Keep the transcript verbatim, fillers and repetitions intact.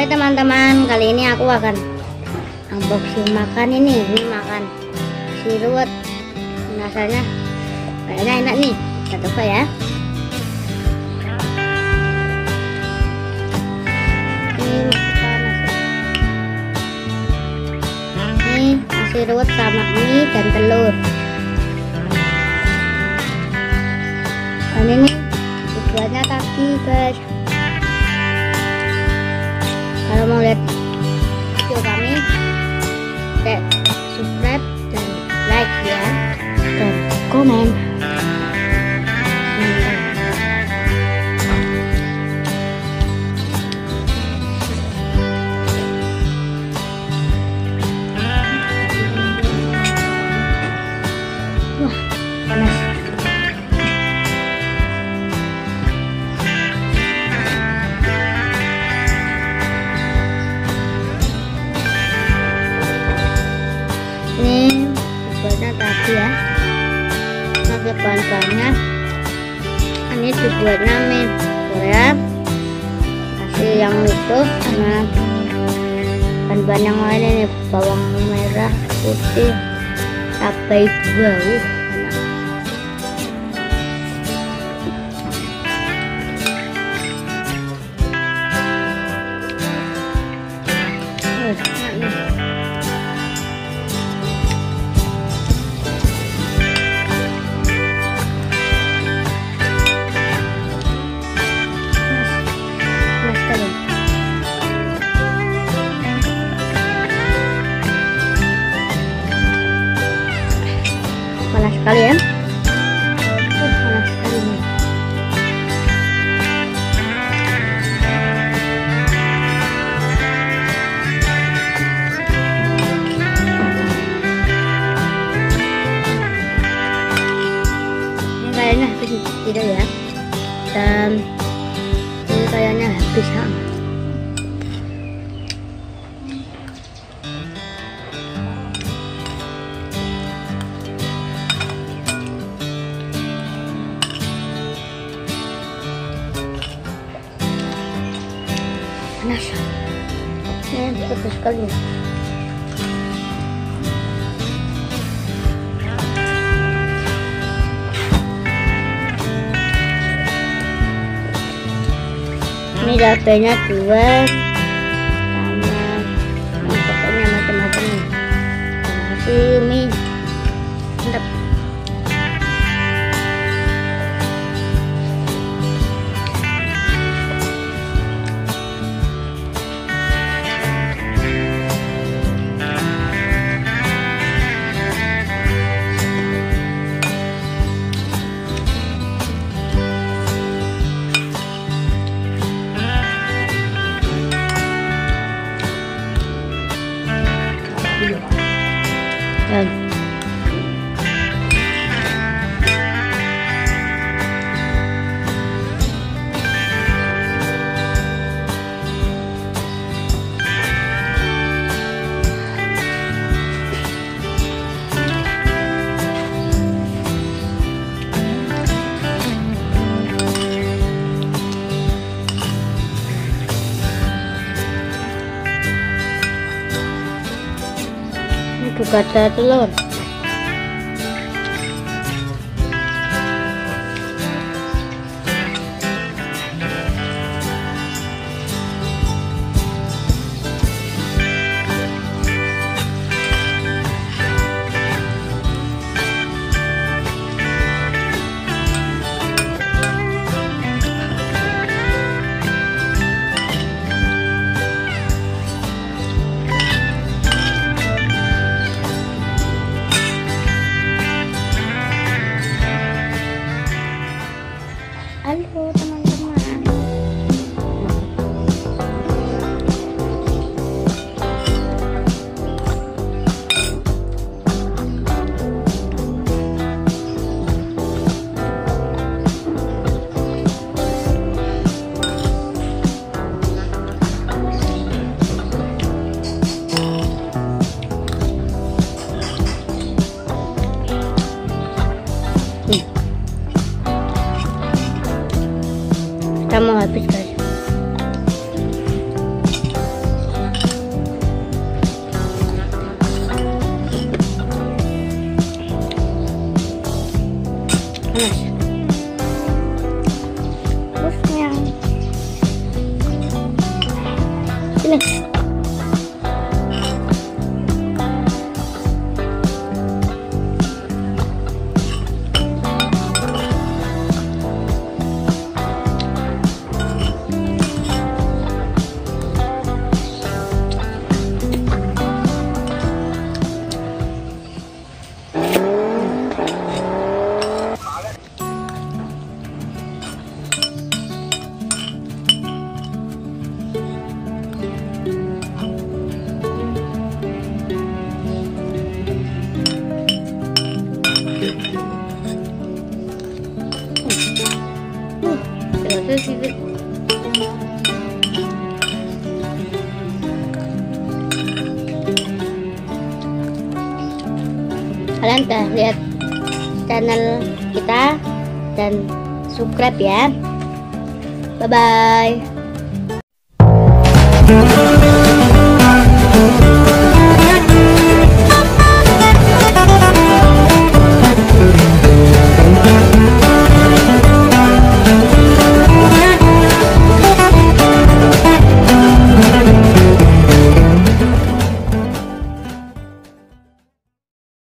Hai teman-teman, kali ini aku akan unboxing makan ini, ini makan nasi ruwet. Rasanya kayaknya enak nih. Kita coba ya. Ini nasi ruwet sama mie dan telur. Dan ini tujuannya tadi guys. Kalau mau lihat video kami, like, subscribe, dan like ya, dan komen. Wah, panas. Ini tujuannya tadi ya, pakai bahan-bahannya. Ini tujuannya mie Korea, kasih yang itu sama bahan-bahan yang lain. Ini bawang merah, putih, cabai bau, panas sekali ya. Uh, panas sekali ini. Ini kayaknya habis tidak ya, dan ini kayaknya habis ya. Panas, ini pedas sekali. Ini cabainya dua, sama pokoknya macam-macam. Masih mie, mantap. Dan juga ada telur. Halo teman-teman, nih kita mau habis guys. Вкусно. Блин. This is it. Kalian udah lihat channel kita dan subscribe ya. Bye bye.